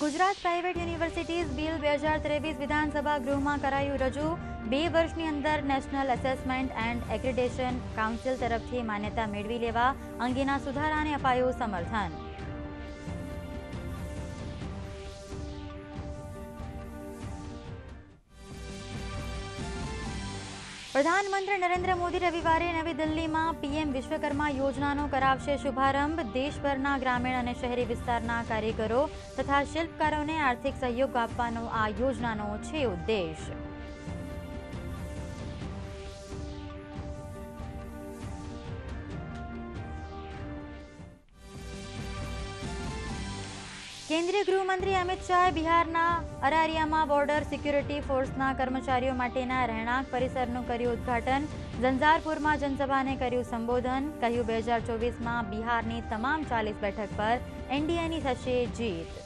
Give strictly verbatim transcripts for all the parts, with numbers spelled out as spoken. Gujarat private universities bill બે હજાર ત્રેવીસ વિધાનસભા ગૃહમાં કરાયું રજૂ। બે વર્ષની અંદર national assessment and accreditation council તરફથી માન્યતા મેળવી લેવા અંગેના સુધારાને અપાયું સમર્થન। प्रधानमंत्री नरेंद्र मोदी रविवारे नवी दिल्ली में पीएम विश्वकर्मा योजना करावशे शुभारंभ। देशभर ग्रामीण और शहरी विस्तार कारीगरों तथा शिल्पकारों ने आर्थिक सहयोग आपवानो आ योजना छे उद्देश्य। केंद्रीय गृहमंत्री अमित शाह बिहार अरारिया में बॉर्डर सिक्योरिटी फोर्स कर्मचारियों माटेना रहणांक परिसरनु कर्यु उद्घाटन। झंझारपुर में जनसभा ने कर्यु संबोधन। कहू બે હજાર ચોવીस में बिहार की तमाम चालीस बैठक पर एनडीए की थशे जीत।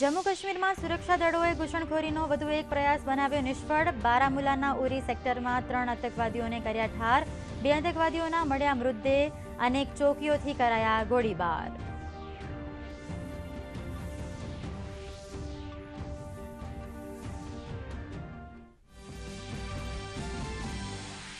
जम्मू कश्मीर में सुरक्षा दलोए घूसणखोरी वधु एक प्रयास बनाव्यो निष्फळ। बारामूला उरी सेक्टर में त्रण आतंकवादीओं ने कर्या ठार। बे आतंकवादीओना मळ्या मृतदेह। अनेक चौकीओथी कराया गोळीबार।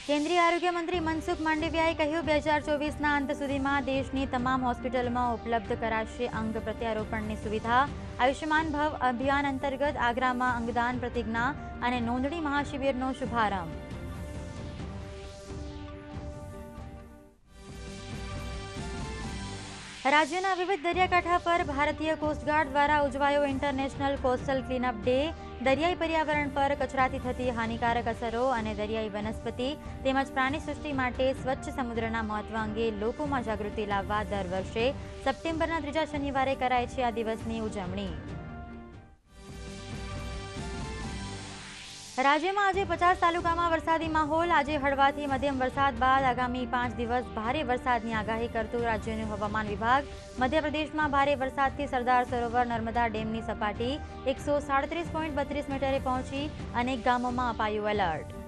केंद्रीय आरोग्य मंत्री मनसुख मांडवियाए कह्यु બે હજાર ચોવીસ ना अंत सुधी में देश की तमाम हॉस्पिटल में उपलब्ध कराशे अंग प्रत्यारोपण की सुविधा। आयुष्मान भारत अभियान अंतर्गत आगरा में अंगदान प्रतिज्ञा और नोंधणी महाशिबिरनो शुभारंभ। राज्यना विविध दरियाकांठा पर भारतीय कोस्टगार्ड द्वारा उजवायो इंटरनेशनल कोस्टल क्लीनअप डे। दरियाई पर्यावरण पर कचराथी थती हानिकारक असरो अने दरियाई वनस्पति तेमज प्राणी सृष्टि माटे स्वच्छ समुद्रना महत्व अंगे लोकोमां जागृति लाववा दर वर्षे सप्टेम्बरना त्रीजा शनिवारे कराय छे आ दिवसनी उजवणी। राज्य में आज पचास तालुका में वरसादी माहौल। आज हळवा थी मध्यम वरसाद बाद आगामी पांच दिवस भारे वरसाद की आगाही करतु राज्यनु हवामान विभाग। मध्य प्रदेश में भारे वरसाद थी सरदार सरोवर नर्मदा डेम की सपाटी एक सौ साड़ीस पॉइंट बत्रीस मीटरे पहुंची। अनेक गामों में अपायु अलर्ट।